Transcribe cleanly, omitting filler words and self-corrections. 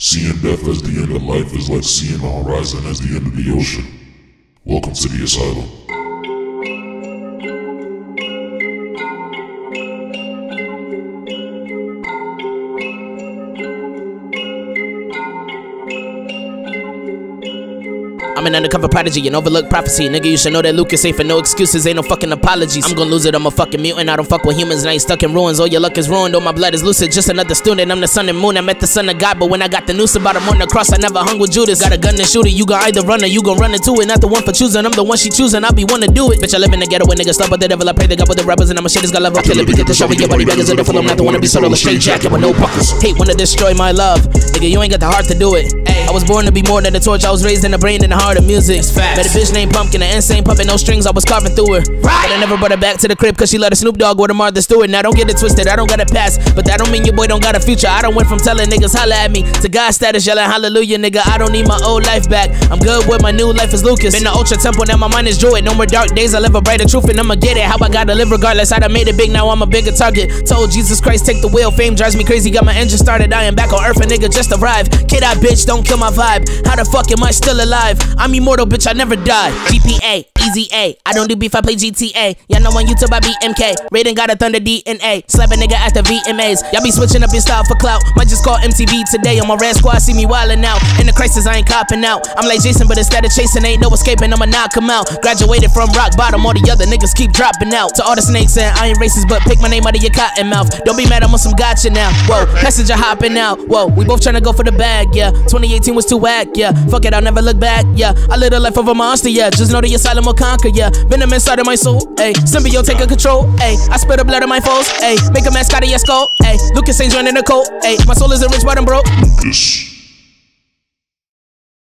Seeing death as the end of life is like seeing the horizon as the end of the ocean. Welcome to the asylum. I'm an undercover prodigy, an overlooked prophecy. Nigga, you should know that Lucas ain't for no excuses, ain't no fucking apologies. I'm gonna lose it, I'm a fucking mutant. I don't fuck with humans, and I ain't stuck in ruins. All your luck is ruined, all my blood is lucid. Just another student, I'm the sun and moon. I met the son of God, but when I got the noose about him on the cross, I never hung with Judas. Got a gun to shoot it, you gon' either run or you gon' run into it. Not the one for choosing, I'm the one she choosing, I'll be one to do it. Bitch, I live in the ghetto when niggas love, but the devil, I pray to God for the rappers, and I'm a shit is got love. I'll kill it, we get the shove in your body baggers in the full. I'm not the one to be solo, a straight jacket with no buckets. Hate wanna destroy my love, nigga, you ain't got the heart to do it. I was born to be more than a torch, I was raised in the brain and the heart of music. But a bitch named Pumpkin, an insane puppet, no strings, I was carving through her. But I never brought her back to the crib, cause she let a Snoop Dogg with a Martha Stewart. Now don't get it twisted, I don't got a past, but that don't mean your boy don't got a future. I don't went from telling niggas holla at me to God status yelling hallelujah, nigga. I don't need my old life back, I'm good with my new life is Lucas. Been the ultra temple, now my mind is druid. No more dark days, I live a brighter truth and I'ma get it. How I gotta live regardless, I done made it big, now I'm a bigger target. Told Jesus Christ take the wheel, fame drives me crazy, got my engine started. I am back on earth, a nigga just arrived. Kid out bitch, don't kill my vibe. How the fuck am I still alive? I'm immortal, bitch, I never die. GPA, easy A. I don't do beef, I play GTA. Y'all know on YouTube I BMK. Raiden got a thunder DNA. Slap a nigga at the VMAs. Y'all be switching up your style for clout. Might just call MTV today. On my red squad, see me wildin' out. In the crisis, I ain't copping out. I'm like Jason, but instead of chasing, ain't no escaping. I'ma knock him out. Graduated from rock bottom, all the other niggas keep dropping out. To all the snakes, and I ain't racist, but pick my name out of your cotton mouth. Don't be mad, I'm on some gotcha now. Whoa, passenger hopping out. Whoa, we both tryna go for the bag, yeah. 2018 was too whack, yeah. Fuck it, I'll never look back, yeah. I live the life of a monster, yeah. Just know the asylum will conquer, yeah. Venom inside of my soul, ayy. Symbiote take a control, ayy. I spill the blood of my foes, ayy. Make a mask out of your skull, ayy. Lucas ain't joining the cult, ayy. My soul isn't rich, but I'm broke. Lucas.